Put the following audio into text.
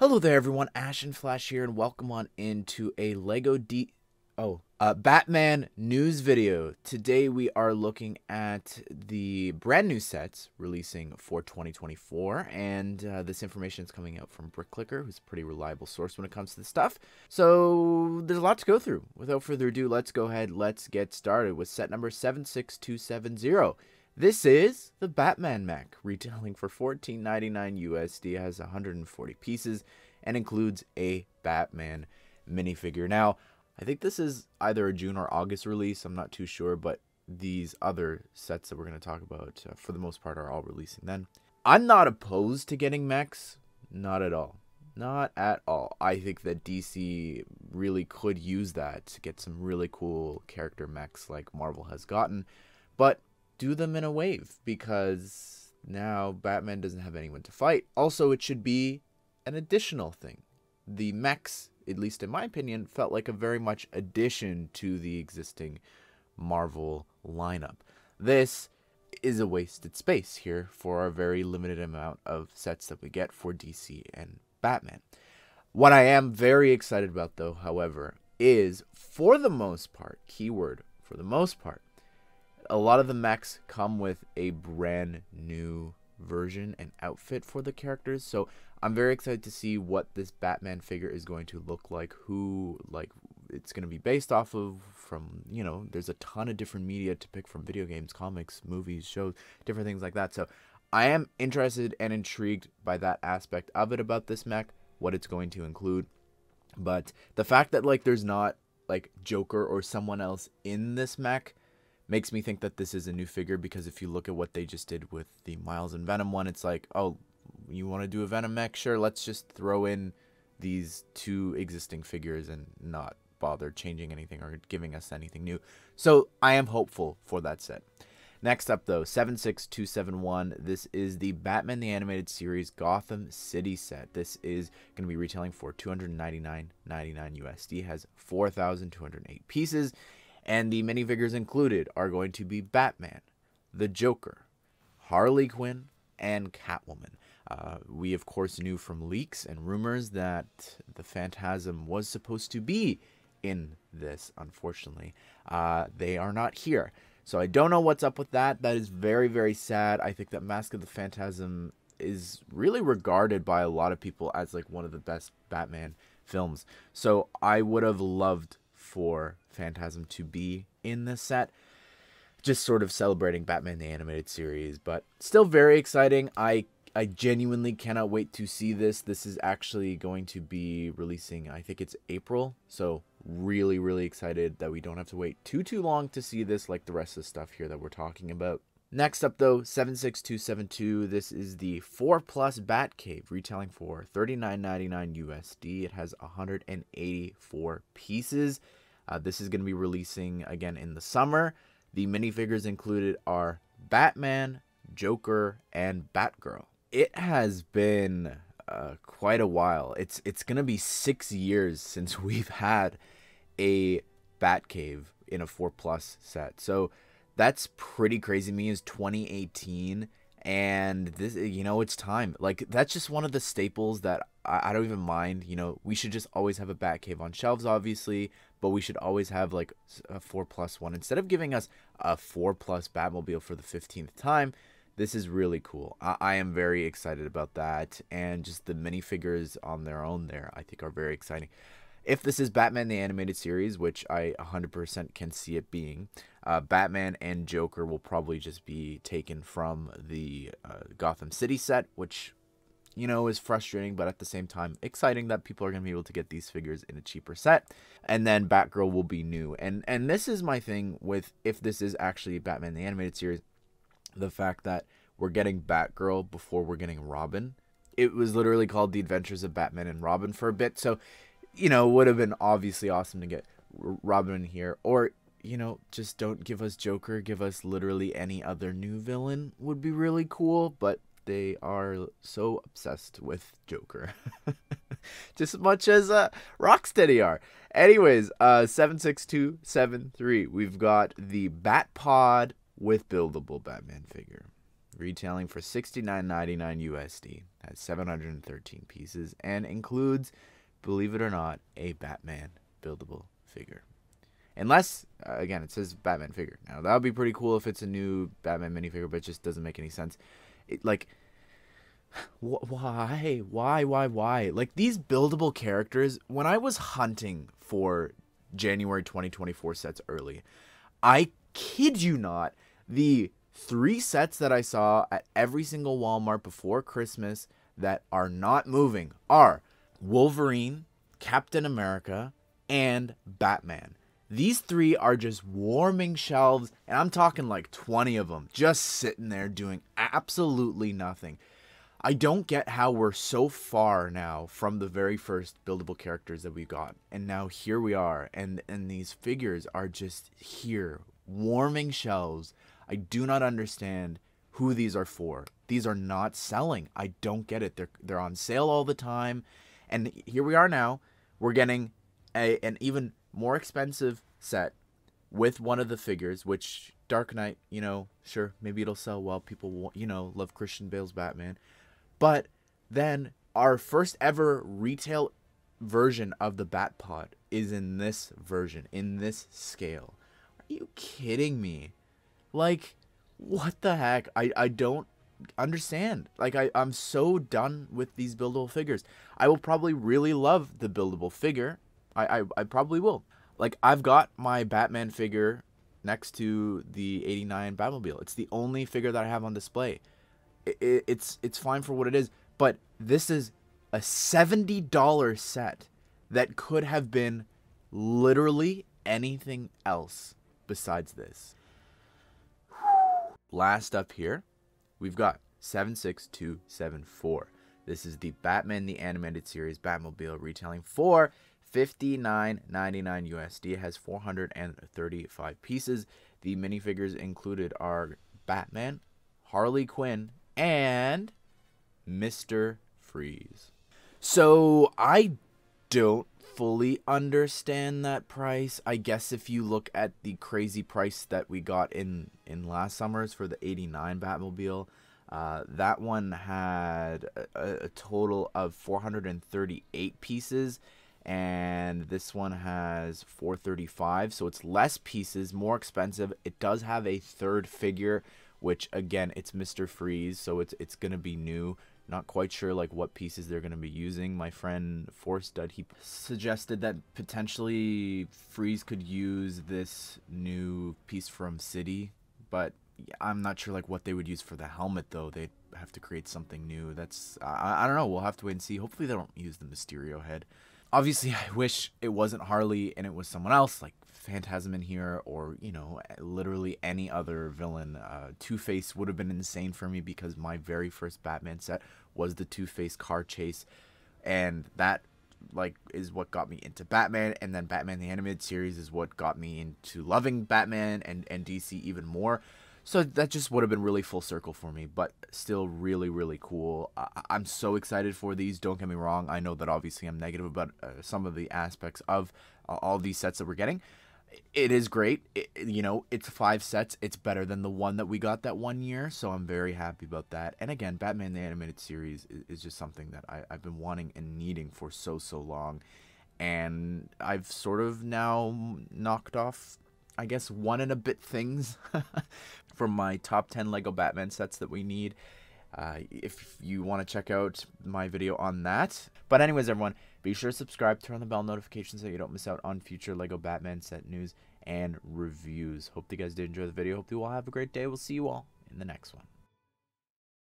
Hello there everyone, Ash and Flash here, and welcome on into a Batman news video. Today we are looking at the brand new sets releasing for 2024, and this information is coming out from BrickClicker, who's a pretty reliable source when it comes to this stuff. So there's a lot to go through. Without further ado, let's go ahead, let's get started with set number 76270. This is the Batman mech, retailing for $14.99 USD, has 140 pieces, and includes a Batman minifigure. Now, I think this is either a June or August release, I'm not too sure, but these other sets that we're going to talk about, for the most part, are all releasing then. I'm not opposed to getting mechs, not at all. Not at all. I think that DC really could use that to get some really cool character mechs like Marvel has gotten, but do them in a wave, because now Batman doesn't have anyone to fight. Also, it should be an additional thing. The mechs, at least in my opinion, felt like a very much addition to the existing Marvel lineup. This is a wasted space here for our very limited amount of sets that we get for DC and Batman. What I am very excited about, though, however, is for the most part, keyword for the most part, a lot of the mechs come with a brand new version and outfit for the characters, so I'm very excited to see what this Batman figure is going to look like, who, like, it's going to be based off of from, you know, there's a ton of different media to pick from: video games, comics, movies, shows, different things like that. So I am interested and intrigued by that aspect of it, about this mech, what it's going to include. But the fact that, like, there's not, like, Joker or someone else in this mech makes me think that this is a new figure, because if you look at what they just did with the Miles and Venom one, it's like, oh, you want to do a Venom mech? Sure, let's just throw in these two existing figures and not bother changing anything or giving us anything new. So I am hopeful for that set. Next up, though, 76271. This is the Batman the Animated Series Gotham City set. This is going to be retailing for $299.99 USD, has 4,208 pieces. And the minifigures included are going to be Batman, the Joker, Harley Quinn, and Catwoman. We, of course, knew from leaks and rumors that the Phantasm was supposed to be in this, unfortunately. They are not here. So I don't know what's up with that. That is very, very sad. I think that Mask of the Phantasm is really regarded by a lot of people as, like, one of the best Batman films. So I would have loved for Phantasm to be in this set, just sort of celebrating Batman the Animated Series, but still very exciting. I genuinely cannot wait to see this. This is actually going to be releasing, I think it's April, so really, really excited that we don't have to wait too long to see this, like the rest of the stuff here that we're talking about. Next up, though, 76272. This is the 4+ Batcave, retailing for $39.99 USD. It has 184 pieces. This is going to be releasing again in the summer. The minifigures included are Batman, Joker, and Batgirl. It has been quite a while. It's going to be 6 years since we've had a Batcave in a 4+ set. So that's pretty crazy to me. Is 2018, and this, you know, it's time. Like, that's just one of the staples that I don't even mind. You know, we should just always have a Batcave on shelves, obviously, but we should always have, like, a 4+ one. Instead of giving us a 4+ Batmobile for the 15th time, this is really cool. I am very excited about that, and just the minifigures on their own there, I think, are very exciting. If this is Batman the Animated Series, which I 100% can see it being, Batman and Joker will probably just be taken from the Gotham City set, which, you know, is frustrating, but at the same time exciting that people are going to be able to get these figures in a cheaper set. And then Batgirl will be new. And this is my thing with, if this is actually Batman the Animated Series, the fact that we're getting Batgirl before we're getting Robin. It was literally called The Adventures of Batman and Robin for a bit, so, you know, would have been obviously awesome to get Robin here, or, you know, just don't give us Joker, give us literally any other new villain would be really cool, but they are so obsessed with Joker, just as much as Rocksteady are. Anyways, 76273, we've got the Batpod with buildable Batman figure. retailing for $69.99 USD. That's 713 pieces and includes, believe it or not, a Batman buildable figure. Unless, again, it says Batman figure. Now, that would be pretty cool if it's a new Batman minifigure, but it just doesn't make any sense. It, like, why? Like, these buildable characters, when I was hunting for January 2024 sets early, I kid you not, the 3 sets that I saw at every single Walmart before Christmas that are not moving are Wolverine, Captain America, and Batman. These 3 are just warming shelves, and I'm talking like 20 of them, just sitting there doing absolutely nothing. I don't get how we're so far now from the very first buildable characters that we got, and now here we are, and these figures are just here, warming shelves. I do not understand who these are for. These are not selling. I don't get it. They're on sale all the time, and here we are now. We're getting an even more expensive set with one of the figures, which Dark Knight, you know, sure, maybe it'll sell well. People will, you know, love Christian Bale's Batman. But then our first ever retail version of the Batpod is in this version, in this scale. Are you kidding me? Like, what the heck? I don't understand. Like, I'm so done with these buildable figures. I will probably really love the buildable figure. I probably will. Like, I've got my Batman figure next to the 89 Batmobile. It's the only figure that I have on display. It's fine for what it is, but this is a $70 set that could have been literally anything else besides this. Last up here, we've got 76274. This is the Batman the Animated Series Batmobile, retailing for $59.99 USD. It has 435 pieces. The minifigures included are Batman, Harley Quinn, and Mr. Freeze. So I don't fully understand that price. I guess if you look at the crazy price that we got in last summer's for the 89 Batmobile, that one had a total of 438 pieces. And this one has 435, so it's less pieces, more expensive. It does have a third figure, which again, it's Mr. Freeze, so it's gonna be new. Not quite sure like what pieces they're gonna be using. My friend Four Stud, he suggested that potentially Freeze could use this new piece from City, but I'm not sure like what they would use for the helmet though. They'd have to create something new. That's I don't know. We'll have to wait and see. Hopefully they don't use the Mysterio head. Obviously, I wish it wasn't Harley and it was someone else, like Phantasm in here, or, you know, literally any other villain. Two-Face would have been insane for me because my very first Batman set was the Two-Face car chase. And that, like, is what got me into Batman. And then Batman the Animated Series is what got me into loving Batman and DC even more. So that just would have been really full circle for me, but still really, really cool. I'm so excited for these. Don't get me wrong. I know that obviously I'm negative about some of the aspects of all these sets that we're getting. It is great. You know, it's 5 sets. It's better than the one that we got that one year, so I'm very happy about that. And again, Batman the Animated Series is just something that I've been wanting and needing for so long. And I've sort of now knocked off, I guess, 1 and a bit things from my top 10 Lego Batman sets that we need. If you want to check out my video on that. But anyways, everyone, be sure to subscribe, turn on the bell notifications so you don't miss out on future Lego Batman set news and reviews. Hope you guys did enjoy the video. Hope you all have a great day. We'll see you all in the next one.